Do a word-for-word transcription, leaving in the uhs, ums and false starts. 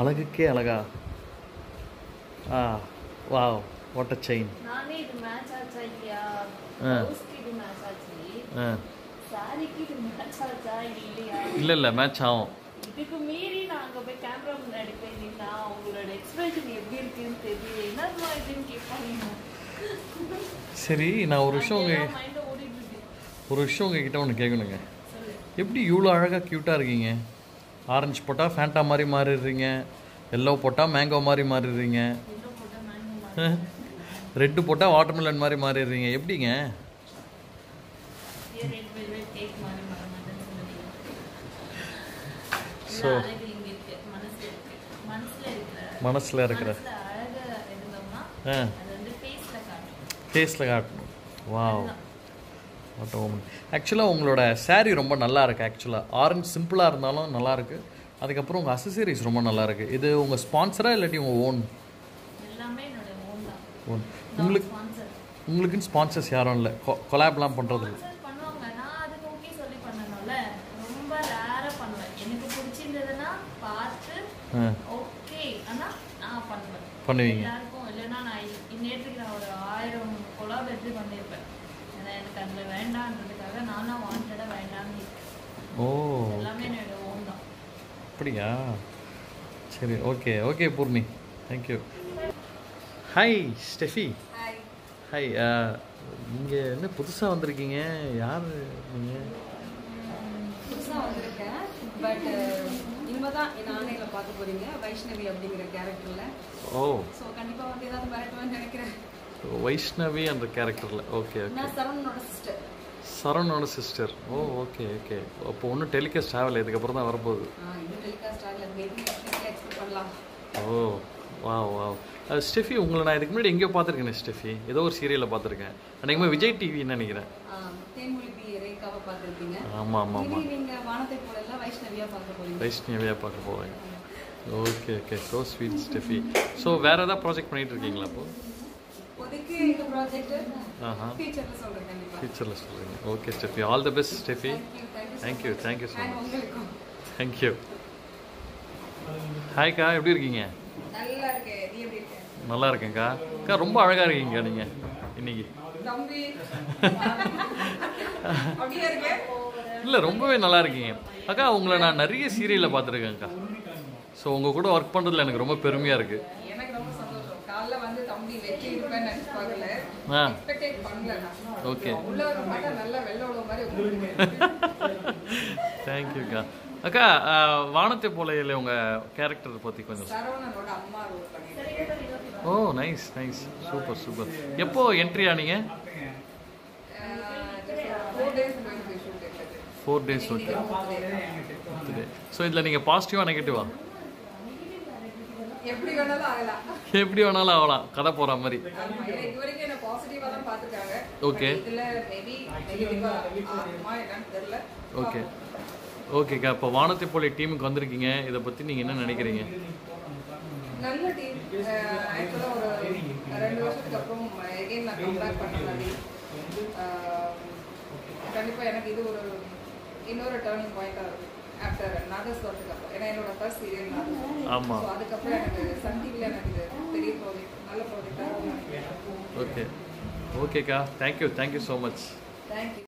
அழகுக்கே அழகா. ஆ wow, what a chain. நானே இது மேட்ச் ஆச்சா இல்லையா? கோஸ்ட் இது மேட்ச் ஆச்சு. ஆ சாரிக்கு இது மேட்ச் ஆச்சா இல்லையா? இல்ல இல்ல மேட்ச் ஆகும். இதுக்கு மீறி நான் அங்க போய் கேமரா முன்னாடி போய் நின்னா அவங்களோட எக்ஸ்பிரஷன் எப்படி இருக்குன்னு தெரியல. என்னமா இதுன்னு கேட்பாங்க. சரி, நான் ஒரு விஷயம் உங்க ஒரு விஷயம் உங்ககிட்ட ஒன்று கேட்கணுங்க. எப்படி இவ்வளோ அழகாக க்யூட்டாக இருக்கீங்க? ஆரஞ்சு போட்டால் ஃபேண்டா மாதிரி மாறிடுறீங்க, எல்லோ போட்டால் மேங்கோ மாதிரி மாறிடுறீங்க, ரெட்டு போட்டால் வாட்டர்மெலன் மாதிரி மாறிடுறீங்க. எப்படிங்க? ஸோ மனசில் இருக்கிற ஆ ஃபேஸில் காட்டணும். வாவ், ஆக்சுவலாக உங்களோட சாரீ ரொம்ப நல்லா இருக்குது. ஆக்சுவலாக ஆரஞ்சு சிம்பிளாக இருந்தாலும் நல்லாயிருக்கு. அதுக்கப்புறம் உங்கள் அசசரிஸ் ரொம்ப நல்லாயிருக்கு. இது உங்கள் ஸ்பான்சராக இல்லாட்டி உங்கள் ஓன்? ஓன். உங்களுக்கு உங்களுக்குன்னு ஸ்பான்சர்ஸ் யாரும் இல்லை? கொ கொலாப்லாம் பண்ணுறது பண்ணுவீங்க? ஓ அப்படியா, சரி, okay okay Poorni, thank you. Hi Steffi. Hi, நீங்கள் என்ன புதுசாக வந்திருக்கீங்க? யார் நீங்கள்? புதுசாக வந்திருக்கேன், பட் இனிமே தான் ஆன்லைனில் பார்க்க போகிறீங்க. வைஷ்ணவி அப்படிங்கிற கேரக்டரில். ஓ ஸோ கண்டிப்பாக வந்து ஏதாவது வரட்டும்னு நினைக்கிறேன். வைஷ்ணவி அந்த கேரக்டரில். Okay okay. நான் சரவணனோட சிஸ்டர். சரவணனோட சிஸ்டர். ஓ ஓகே ஓகே. அப்போ ஒன்றும் டெலிகாஸ்ட் ஆகலை, இதுக்கப்புறம் தான் வரப்போகுது. ஓ வா வா. ஸ்டெஃபி, உங்களை நான் இதுக்கு முன்னாடி எங்கேயோ பார்த்துருக்கேன். ஸ்டெஃபி ஏதோ ஒரு சீரியலில் பார்த்துருக்கேன். அன்றைக்குமே விஜய் டிவின்னு நினைக்கிறேன். ஆமாம் ஆமாம் ஆமாம். வைஷ்ணவியாக பார்க்க போவாங்க. Okay okay. So sweet Steffi. So வேறு ஏதாவது ப்ராஜெக்ட் பண்ணிகிட்டு இருக்கீங்களா அப்போது? ஃபியூச்சரில் சொல்கிறீங்க. Okay Steffi, all the best Steffi. Thank you thank you so much. Thank you. ஹாய்க்கா, எப்படி இருக்கீங்க? நல்லா இருக்கேங்க்கா. அக்கா ரொம்ப அழகாக இருக்கீங்கக்கா நீங்கள் இன்னைக்கு. இல்லை, ரொம்பவே நல்லா இருக்கீங்க அக்கா. உங்களை நான் நிறைய சீரியலில் பார்த்துருக்கேங்க்கா. ஸோ உங்கள் கூட ஒர்க் பண்ணுறதுல எனக்கு ரொம்ப பெருமையாக இருக்குது. ஓகே, தேங்க்யூக்கா. அக்கா, வானத்தை போலையில் உங்கள் கேரக்டர் பற்றி கொஞ்சம். ஓ நைஸ் நைஸ், சூப்பர் சூப்பர். எப்போ என்ட்ரி ஆனீங்க? Four days. ஓகே. ஸோ இதில் நீங்கள் பாசிட்டிவா நெகட்டிவா? எப்படி வேணாலும் ஆகலாம். எப்படி வேணாலும் ஆகலாம், கதை போற மாதிரி. ஓகே ஓகே ஓகேக்கா. இப்போ வானத்தை போல டீமுக்கு வந்திருக்கீங்க, இதை பற்றி நீங்கள் என்ன நினைக்கிறீங்க? நல்ல டீம். ஆக்சுவலாக ஒரு ரெண்டு வருஷத்துக்கு அப்புறம் எகைன் நான் கம்பேக் பண்ணி கண்டிப்பாக எனக்கு இது ஒரு இன்னொரு டர்னிங் பாயிண்டாக இருக்கும். ஆஃப்டர் நாகஸ்வரத்துக்கு அப்புறம், ஏன்னா என்னோட ஃபர்ஸ்ட் சீரியல் நாகஸ்வரம். ஆமாம். ஸோ அதுக்கப்புறம் எனக்கு சந்தியில் எனக்கு இது பெரிய ப்ராஜெக்ட், நல்ல ப்ராஜெக்டாக. ஓகே ஓகேக்கா, thank you thank you so much. Thank you.